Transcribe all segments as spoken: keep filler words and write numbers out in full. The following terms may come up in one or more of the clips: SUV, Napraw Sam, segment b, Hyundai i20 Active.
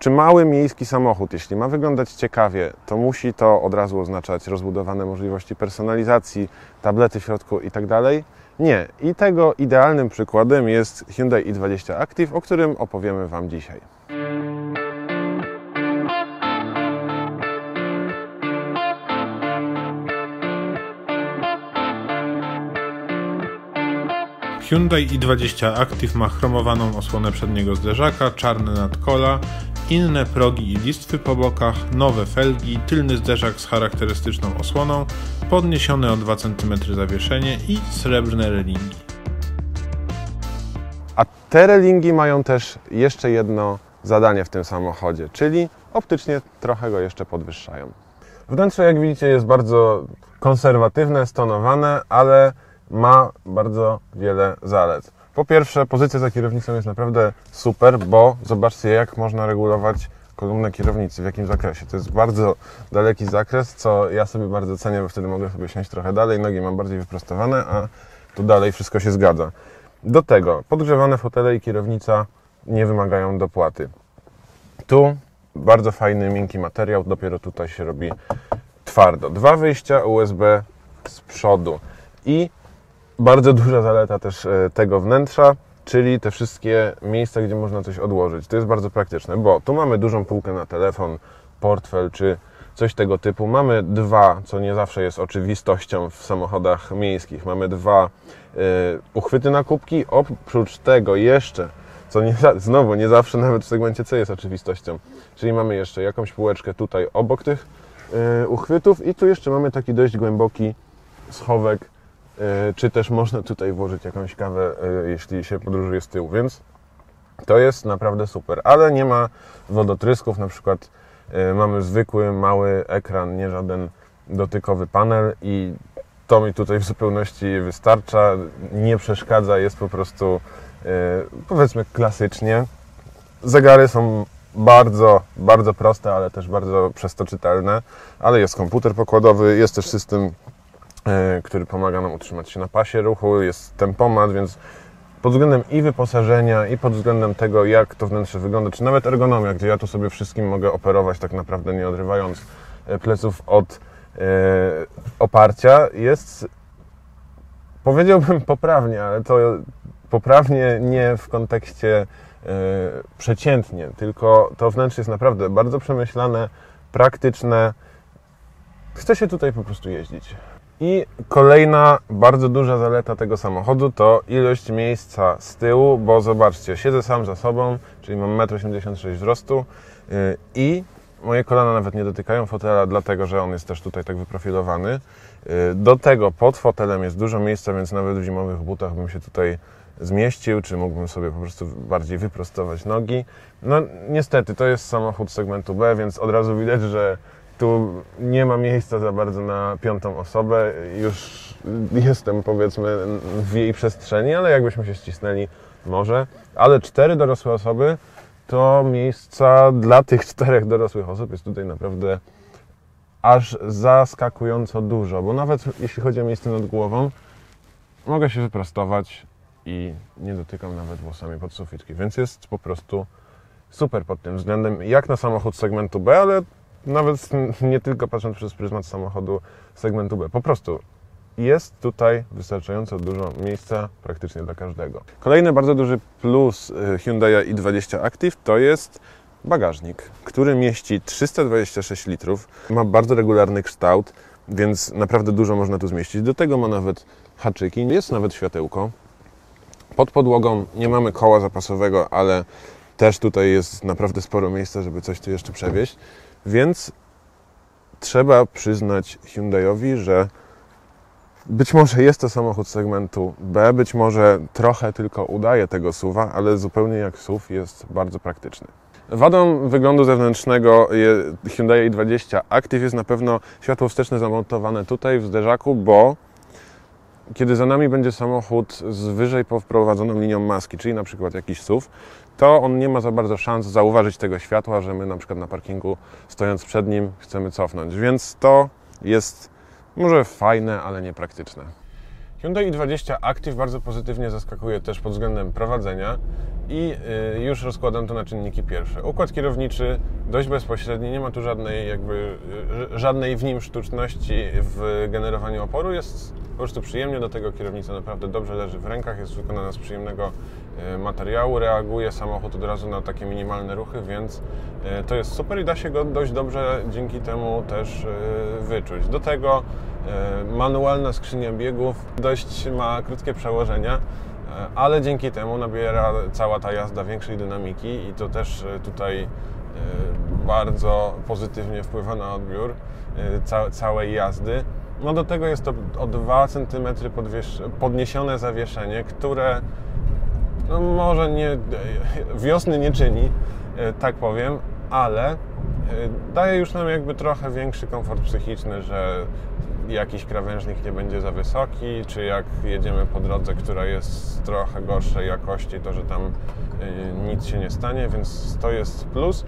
Czy mały miejski samochód, jeśli ma wyglądać ciekawie, to musi to od razu oznaczać rozbudowane możliwości personalizacji, tablety w środku itd.? Nie. I tego idealnym przykładem jest Hyundai i dwadzieścia Active, o którym opowiemy Wam dzisiaj. Hyundai i dwadzieścia Active ma chromowaną osłonę przedniego zderzaka, czarne nadkola, inne progi i listwy po bokach, nowe felgi, tylny zderzak z charakterystyczną osłoną, podniesione o dwa centymetry zawieszenie i srebrne relingi. A te relingi mają też jeszcze jedno zadanie w tym samochodzie, czyli optycznie trochę go jeszcze podwyższają. Wnętrze, jak widzicie, jest bardzo konserwatywne, stonowane, ale ma bardzo wiele zalet. Po pierwsze, pozycja za kierownicą jest naprawdę super, bo zobaczcie, jak można regulować kolumnę kierownicy, w jakim zakresie. To jest bardzo daleki zakres, co ja sobie bardzo cenię, bo wtedy mogę sobie siąść trochę dalej, nogi mam bardziej wyprostowane, a tu dalej wszystko się zgadza. Do tego podgrzewane fotele i kierownica nie wymagają dopłaty. Tu bardzo fajny, miękki materiał, dopiero tutaj się robi twardo. Dwa wyjścia U S B z przodu i bardzo duża zaleta też tego wnętrza, czyli te wszystkie miejsca, gdzie można coś odłożyć. To jest bardzo praktyczne, bo tu mamy dużą półkę na telefon, portfel czy coś tego typu. Mamy dwa, co nie zawsze jest oczywistością w samochodach miejskich, mamy dwa y, uchwyty na kubki. Oprócz tego jeszcze, co nie, znowu nie zawsze nawet w segmencie C jest oczywistością, czyli mamy jeszcze jakąś półeczkę tutaj obok tych y, uchwytów i tu jeszcze mamy taki dość głęboki schowek, czy też można tutaj włożyć jakąś kawę, jeśli się podróżuje z tyłu, więc to jest naprawdę super, ale nie ma wodotrysków, na przykład mamy zwykły, mały ekran, nie żaden dotykowy panel i to mi tutaj w zupełności wystarcza, nie przeszkadza, jest po prostu, powiedzmy, klasycznie. Zegary są bardzo, bardzo proste, ale też bardzo przez to czytelne, ale jest komputer pokładowy, jest też system, który pomaga nam utrzymać się na pasie ruchu, jest tempomat, więc pod względem i wyposażenia, i pod względem tego, jak to wnętrze wygląda, czy nawet ergonomia, gdzie ja tu sobie wszystkim mogę operować tak naprawdę nie odrywając pleców od e, oparcia, jest, powiedziałbym poprawnie, ale to poprawnie nie w kontekście e, przeciętnie, tylko to wnętrze jest naprawdę bardzo przemyślane, praktyczne, chce się tutaj po prostu jeździć. I kolejna bardzo duża zaleta tego samochodu to ilość miejsca z tyłu, bo zobaczcie, siedzę sam za sobą, czyli mam metr osiemdziesiąt sześć wzrostu i moje kolana nawet nie dotykają fotela, dlatego że on jest też tutaj tak wyprofilowany. Do tego pod fotelem jest dużo miejsca, więc nawet w zimowych butach bym się tutaj zmieścił, czy mógłbym sobie po prostu bardziej wyprostować nogi. No niestety, to jest samochód segmentu B, więc od razu widać, że tu nie ma miejsca za bardzo na piątą osobę, już jestem, powiedzmy, w jej przestrzeni, ale jakbyśmy się ścisnęli, może. Ale cztery dorosłe osoby, to miejsca dla tych czterech dorosłych osób jest tutaj naprawdę aż zaskakująco dużo, bo nawet jeśli chodzi o miejsce nad głową, mogę się wyprostować i nie dotykam nawet włosami pod sufitki, więc jest po prostu super pod tym względem, jak na samochód segmentu B, ale nawet nie tylko patrząc przez pryzmat samochodu segmentu B. Po prostu jest tutaj wystarczająco dużo miejsca praktycznie dla każdego. Kolejny bardzo duży plus Hyundai i dwadzieścia Active to jest bagażnik, który mieści trzysta dwadzieścia sześć litrów. Ma bardzo regularny kształt, więc naprawdę dużo można tu zmieścić. Do tego ma nawet haczyki, jest nawet światełko. Pod podłogą nie mamy koła zapasowego, ale też tutaj jest naprawdę sporo miejsca, żeby coś tu jeszcze przewieźć. Więc trzeba przyznać Hyundaiowi, że być może jest to samochód segmentu B, być może trochę tylko udaje tego S U V-a, ale zupełnie jak S U V jest bardzo praktyczny. Wadą wyglądu zewnętrznego Hyundai i dwadzieścia Active jest na pewno światło wsteczne zamontowane tutaj w zderzaku, bo kiedy za nami będzie samochód z wyżej poprowadzoną linią maski, czyli na przykład jakiś S U V, to on nie ma za bardzo szans zauważyć tego światła, że my na przykład na parkingu, stojąc przed nim, chcemy cofnąć. Więc to jest może fajne, ale niepraktyczne. Hyundai i dwadzieścia Active bardzo pozytywnie zaskakuje też pod względem prowadzenia i już rozkładam to na czynniki pierwsze. Układ kierowniczy dość bezpośredni, nie ma tu żadnej jakby, żadnej w nim sztuczności w generowaniu oporu, jest po prostu przyjemnie, do tego kierownica naprawdę dobrze leży w rękach, jest wykonana z przyjemnego materiału, reaguje samochód od razu na takie minimalne ruchy, więc to jest super i da się go dość dobrze dzięki temu też wyczuć. Do tego manualna skrzynia biegów dość ma krótkie przełożenia, ale dzięki temu nabiera cała ta jazda większej dynamiki i to też tutaj bardzo pozytywnie wpływa na odbiór całej jazdy. No do tego jest to o dwa centymetry podniesione zawieszenie, które no może nie, wiosny nie czyni, tak powiem, ale daje już nam jakby trochę większy komfort psychiczny, że jakiś krawężnik nie będzie za wysoki, czy jak jedziemy po drodze, która jest trochę gorszej jakości, to że tam nic się nie stanie, więc to jest plus.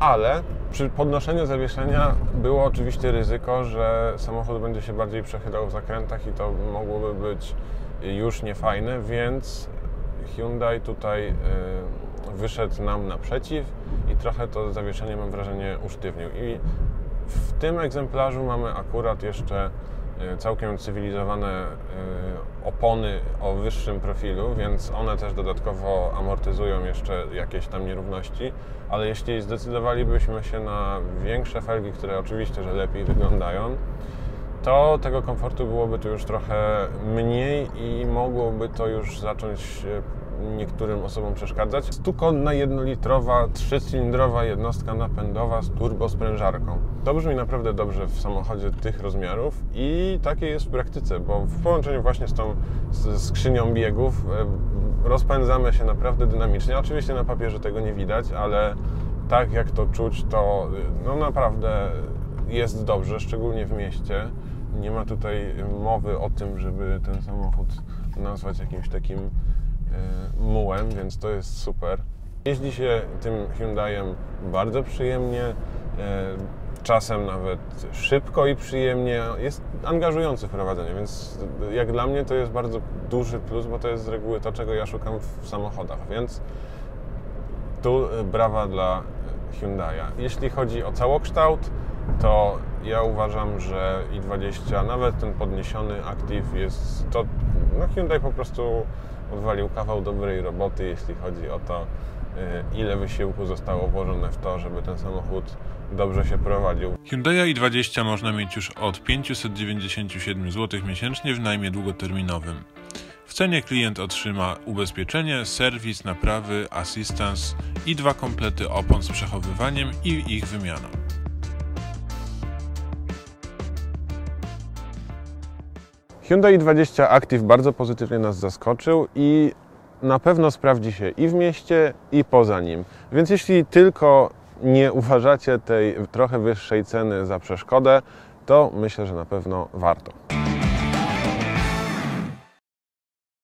Ale przy podnoszeniu zawieszenia było oczywiście ryzyko, że samochód będzie się bardziej przechylał w zakrętach i to mogłoby być już niefajne, więc Hyundai tutaj wyszedł nam naprzeciw i trochę to zawieszenie, mam wrażenie, usztywnił. I w tym egzemplarzu mamy akurat jeszcze całkiem cywilizowane opony o wyższym profilu, więc one też dodatkowo amortyzują jeszcze jakieś tam nierówności, ale jeśli zdecydowalibyśmy się na większe felgi, które oczywiście, że lepiej wyglądają, to tego komfortu byłoby tu już trochę mniej i mogłoby to już zacząć niektórym osobom przeszkadzać. Stukonna, jednolitrowa, trzycylindrowa jednostka napędowa z turbosprężarką. To brzmi naprawdę dobrze w samochodzie tych rozmiarów i takie jest w praktyce, bo w połączeniu właśnie z tą skrzynią biegów rozpędzamy się naprawdę dynamicznie. Oczywiście na papierze tego nie widać, ale tak jak to czuć, to no naprawdę jest dobrze, szczególnie w mieście. Nie ma tutaj mowy o tym, żeby ten samochód nazwać jakimś takim mułem, więc to jest super. Jeździ się tym Hyundaiem bardzo przyjemnie, czasem nawet szybko i przyjemnie. Jest angażujący w prowadzeniu, więc jak dla mnie to jest bardzo duży plus, bo to jest z reguły to, czego ja szukam w samochodach, więc tu brawa dla Hyundaia. Jeśli chodzi o całokształt, to ja uważam, że i dwadzieścia, nawet ten podniesiony Active jest to, no Hyundai po prostu odwalił kawał dobrej roboty, jeśli chodzi o to, ile wysiłku zostało włożone w to, żeby ten samochód dobrze się prowadził. Hyundai i dwadzieścia można mieć już od pięćset dziewięćdziesiąt siedem złotych miesięcznie w najmie długoterminowym. W cenie klient otrzyma ubezpieczenie, serwis, naprawy, assistance i dwa komplety opon z przechowywaniem i ich wymianą. Hyundai i dwadzieścia Active bardzo pozytywnie nas zaskoczył i na pewno sprawdzi się i w mieście, i poza nim. Więc jeśli tylko nie uważacie tej trochę wyższej ceny za przeszkodę, to myślę, że na pewno warto.